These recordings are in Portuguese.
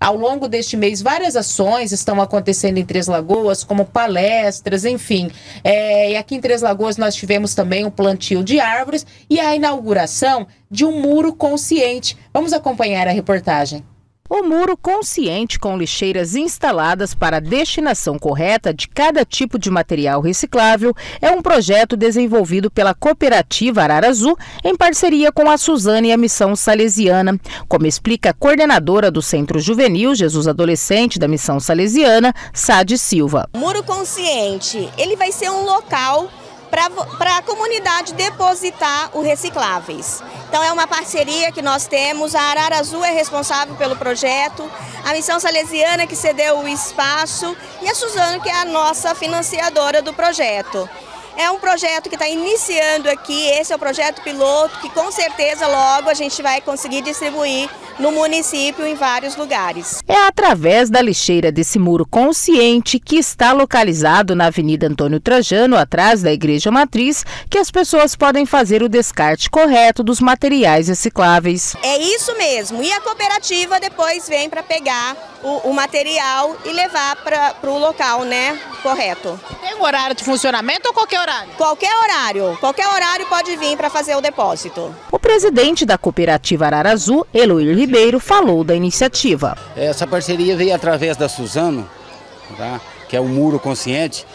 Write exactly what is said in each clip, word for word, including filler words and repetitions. Ao longo deste mês, várias ações estão acontecendo em Três Lagoas, como palestras, enfim. É, e aqui em Três Lagoas nós tivemos também um plantio de árvores e a inauguração de um muro consciente. Vamos acompanhar a reportagem. O muro consciente, com lixeiras instaladas para a destinação correta de cada tipo de material reciclável, é um projeto desenvolvido pela cooperativa Arara Azul em parceria com a Suzano e a Missão Salesiana. Como explica a coordenadora do Centro Juvenil Jesus Adolescente da Missão Salesiana, Sade Silva. O muro consciente, ele vai ser um local para a comunidade depositar os recicláveis. Então é uma parceria que nós temos, a Arara Azul é responsável pelo projeto, a Missão Salesiana que cedeu o espaço e a Suzano que é a nossa financiadora do projeto. É um projeto que está iniciando aqui, esse é o projeto piloto que com certeza logo a gente vai conseguir distribuir no município em vários lugares. É através da lixeira desse muro consciente, que está localizado na Avenida Antônio Trajano, atrás da Igreja Matriz, que as pessoas podem fazer o descarte correto dos materiais recicláveis. É isso mesmo, e a cooperativa depois vem para pegar o, o material e levar para o local, né, correto. Tem um horário de funcionamento ou qualquer horário? Qualquer horário, qualquer horário pode vir para fazer o depósito. O presidente da cooperativa Arara Azul, Eloir Ribeiro, falou da iniciativa. Essa parceria veio através da Suzano, tá? Que é o muro consciente,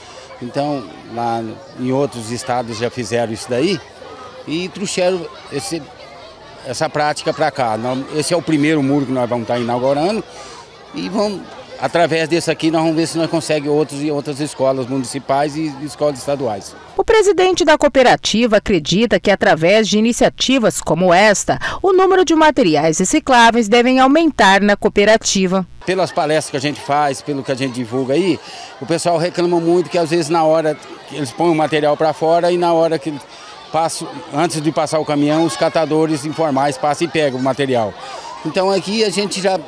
então lá em outros estados já fizeram isso daí e trouxeram esse, essa prática para cá. Esse é o primeiro muro que nós vamos estar inaugurando e vamos... Através desse aqui nós vamos ver se nós conseguimos outros e outras escolas municipais e escolas estaduais. O presidente da cooperativa acredita que através de iniciativas como esta, o número de materiais recicláveis devem aumentar na cooperativa. Pelas palestras que a gente faz, pelo que a gente divulga aí, o pessoal reclama muito que às vezes na hora eles põem o material para fora e na hora que passam, antes de passar o caminhão, os catadores informais passam e pegam o material. Então aqui a gente já...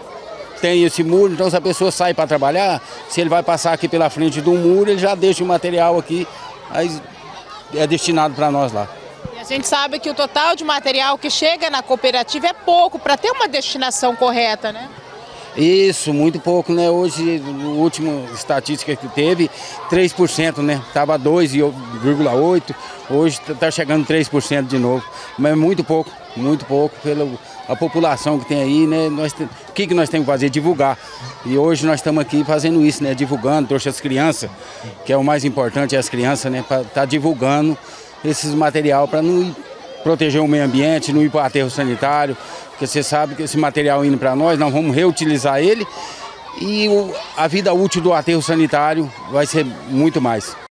tem esse muro, então se a pessoa sai para trabalhar, se ele vai passar aqui pela frente do muro, ele já deixa o material aqui, aí é destinado para nós lá. E a gente sabe que o total de material que chega na cooperativa é pouco, para ter uma destinação correta, né? Isso, muito pouco, né? Hoje, no último estatística que teve, três por cento, né? Estava dois vírgula oito por cento, hoje está chegando três por cento de novo. Mas é muito pouco, muito pouco pela a população que tem aí, né? Nós, o que, que nós temos que fazer? Divulgar. E hoje nós estamos aqui fazendo isso, né? Divulgando, trouxe as crianças, que é o mais importante, é as crianças, né? Para estar divulgando esses material para não ir proteger o meio ambiente, não ir para o aterro sanitário, porque você sabe que esse material indo para nós, nós vamos reutilizar ele e o, a vida útil do aterro sanitário vai ser muito mais.